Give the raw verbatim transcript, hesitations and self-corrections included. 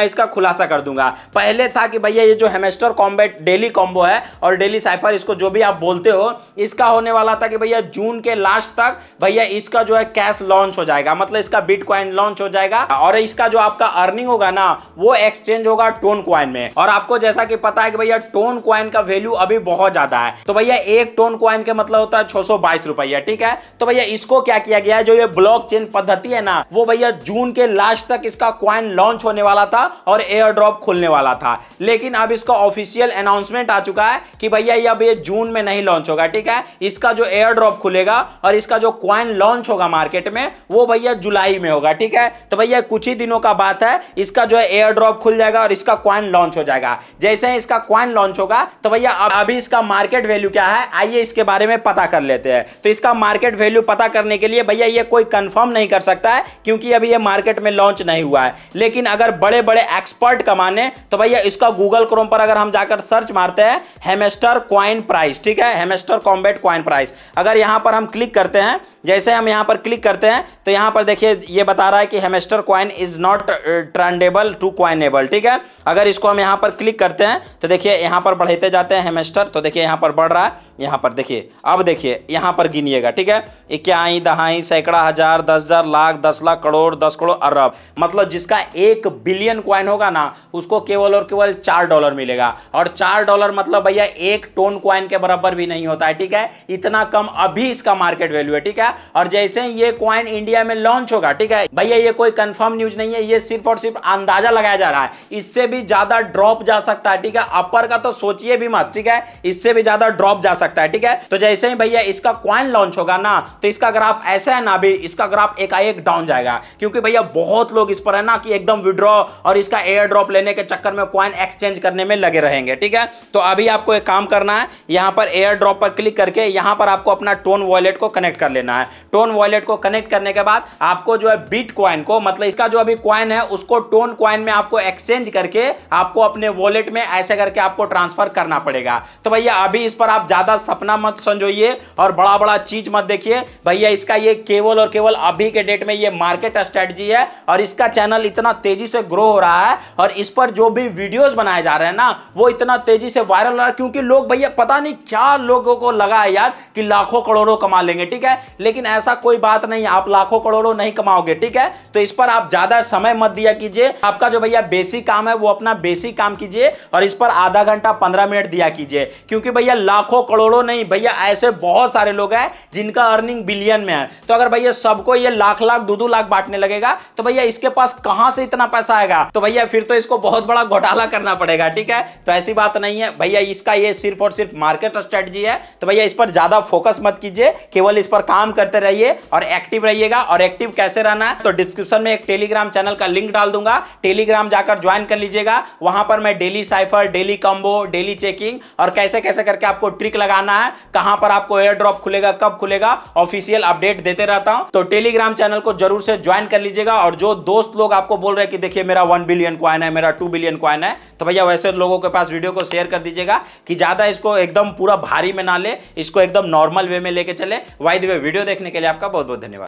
मैं इसका खुलासा कर दूंगा। पहले था कि भैया ये जो हैमस्टर कॉम्बैट डेली कॉम्बो है और डेली साइफर इसको जो भी आप बोलते हो, इसका होने वाला था कि भैया जून के लास्ट तक भैया इसका जो है कैश लॉन्च हो जाएगा, मतलब इसका बिटकॉइन लॉन्च हो जाएगा और इसका जो आपका अर्निंग होगा ना वो एक्सचेंज होगा टोन क्वाइन में। और आपको जैसा कि पता है कि भैया टोन क्वाइन का वैल्यू अभी बहुत ज्यादा है, तो भैया एक टोन क्वाइन का मतलब होता है छह सौ बाईस रुपया, ठीक है। तो भैया इसको क्या किया गया है, जो ये ब्लॉक चेन पद्धति है ना वो भैया जून के लास्ट तक इसका क्वाइन लॉन्च होने वाला था और एयर ड्रॉप खुलने वाला था, लेकिन अब इसका ऑफिशियल अनाउंसमेंट आ चुका है कि भैया ये अब ये जून में नहीं लॉन्च होगा, ठीक है। इसका जो एयर ड्रॉप खुलेगा और इसका जो क्वाइन लॉन्च होगा मार्केट में वो भैया जुलाई में होगा, ठीक है। तो भैया कुछ ही दिनों का बात है, इसका जो है एयर ड्रॉप खुल जाएगा और इसका क्वाइन लॉन्च हो जाएगा। जैसे ही इसका क्वाइन लॉन्च होगा तो भैया अभी इसका मार्केट वैल्यू क्या है, आइए इसके बारे में पता कर लेते हैं। तो इसका मार्केट वैल्यू पता करने के लिए भैया ये कोई कंफर्म नहीं कर सकता है क्योंकि अभी ये मार्केट में लॉन्च नहीं हुआ है, लेकिन अगर बड़े बड़े एक्सपर्ट का माने तो भैया इसका गूगल क्रोम पर अगर हम जाकर सर्च मारते हैं हैमस्टर कॉइन प्राइस, ठीक है, हैमस्टर कॉम्बैट कॉइन प्राइस, अगर यहां पर हम क्लिक करते हैं, जैसे हम यहां पर क्लिक करते हैं तो यहां पर देखिए ये बता रहा है कि hamster coin is not tradable to coinable, ठीक है। अगर इसको हम यहां पर क्लिक करते हैं तो देखिए यहां पर बढ़ते जाते हैं हैमस्टर, तो देखिए यहां पर बढ़ रहा है, यहां पर देखिए, अब देखिए यहां पर गिनिएगा, ठीक है, इक्याई दहाई सैकड़ा हजार दस हजार लाख दस लाख करोड़ दस करोड़ अरब, मतलब जिसका एक बिलियन क्वाइन होगा ना उसको केवल और केवल चार डॉलर मिलेगा। और चार डॉलर मतलब भैया एक टोन क्वाइन के बराबर भी नहीं होता है, ठीक है, इतना कम अभी इसका मार्केट वैल्यू है, ठीक है। और जैसे ही ये क्वाइन इंडिया में लॉन्च होगा, ठीक है भैया, ये कोई कंफर्म न्यूज नहीं है, ये सिर्फ और सिर्फ अंदाजा लगाया जा रहा है, इससे भी ज्यादा ड्रॉप जा सकता है, ठीक है, अपर का तो सोचिए भी मत, ठीक है, इससे भी ज्यादा ड्रॉप जा सकता है, ठीक है। तो जैसे ही भैया इसका क्वाइन लॉन्च होगा ना तो इसका ग्राफ ऐसा है ना, भी इसका ग्राफ एकाएक डाउन जाएगा क्योंकि भैया बहुत लोग इस पर है ना कि एकदम विड्रॉ और इसका एयर ड्रॉप लेने के चक्कर में क्वाइन एक्सचेंज करने में लगे रहेंगे, ठीक है। तो अभी आपको एक काम करना है, यहां पर एयर ड्रॉप पर क्लिक करके यहां पर आपको अपना टोन वॉलेट को कनेक्ट कर लेना है। टोन वॉलेट को कनेक्ट करने के बाद आपको जो है बिट क्वाइन को, मतलब इसका जो अभी क्वाइन है उसको टोन क्वाइन में आपको एक्सचेंज करके आपको अपने वॉलेट में ऐसे करके आपको ट्रांसफर करना पड़ेगा। तो भैया अभी इस पर आप ज्यादा सपना मत संजोइए और बड़ा बड़ा चीज मत देखिए भैया, इसका ये केवल और केवल अभी के डेट में ये मार्केट स्ट्रेटजी है और इसका चैनल इतना तेजी से ग्रो हो रहा है और इस पर जो भी वीडियोस बनाए जा रहे हैं ना वो इतना तेजी से वायरल हो रहा है क्योंकि लोग भैया पता नहीं क्या लोगों को लगा है यार कि लाखों करोड़ों कमा लेंगे, ठीक है, लेकिन ऐसा कोई बात नहीं, आप लाखों करोड़ों नहीं कमाओगे, ठीक है। तो इस पर आप ज्यादा समय मत दिया कीजिए, आपका जो भैया बेसिक काम है वो अपना बेसिक काम कीजिए और इस पर आधा घंटा पंद्रह मिनट दिया कीजिए क्योंकि भैया लाखों करोड़ों नहीं भैया, ऐसे बहुत सारे लोग हैं जिनका अर्निंग बिलियन में है। तो अगर भैया सबको ये लाख लाख दो दो लाख बांटने लगेगा तो भैया इसके पास कहां से इतना पैसा आएगा, तो भैया फिर तो इसको बहुत बड़ा घोटाला करना पड़ेगा, ठीक है। तो ऐसी बात नहीं है भैया, इसका ये सिर्फ और सिर्फ मार्केट स्ट्रेटजी है, तो भैया इस पर ज्यादा फोकस मत कीजिए, केवल इस पर काम करते रहिए और एक्टिव रहिएगा। और एक्टिव कैसे रहना है तो डिस्क्रिप्शन में एक टेलीग्राम चैनल का लिंक डाल दूंगा, टेलीग्राम जाकर ज्वाइन कर लीजिएगा, वहां पर मैं daily cipher, daily combo, daily checking और कैसे कैसे करके आपको ट्रिक लगाना है, कहां पर आपको एयर ड्रॉप खुलेगा, कब खुलेगा, ऑफिशियल अपडेट देते रहता हूं। तो टेलीग्राम चैनल को जरूर से ज्वाइन कर लीजिएगा। और जो दोस्त लोग आपको बोल रहे हैं कि देखिए मेरा वन बिलियन क्वाइन है, मेरा टू बिलियन क्वाइन है, तो भैया वैसे लोगों के पास वीडियो को शेयर कर दीजिएगा कि ज्यादा इसको एकदम पूरा भारी में ना ले, इसको एकदम नॉर्मल वे में लेके चले। बाय द वे, वीडियो देखने के लिए आपका बहुत बहुत धन्यवाद।